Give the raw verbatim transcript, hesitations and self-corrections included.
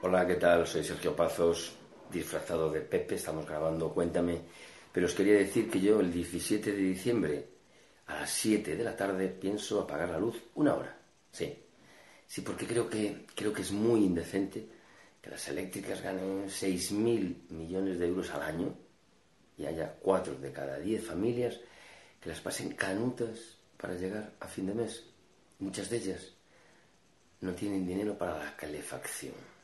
Hola, ¿qué tal? Soy Sergio Pazos, disfrazado de Pepe, estamos grabando Cuéntame, pero os quería decir que yo el diecisiete de diciembre a las siete de la tarde pienso apagar la luz una hora, sí, sí, porque creo que, creo que es muy indecente que las eléctricas ganen seis mil millones de euros al año y haya cuatro de cada diez familias que las pasen canutas para llegar a fin de mes. Muchas de ellas no tienen dinero para la calefacción.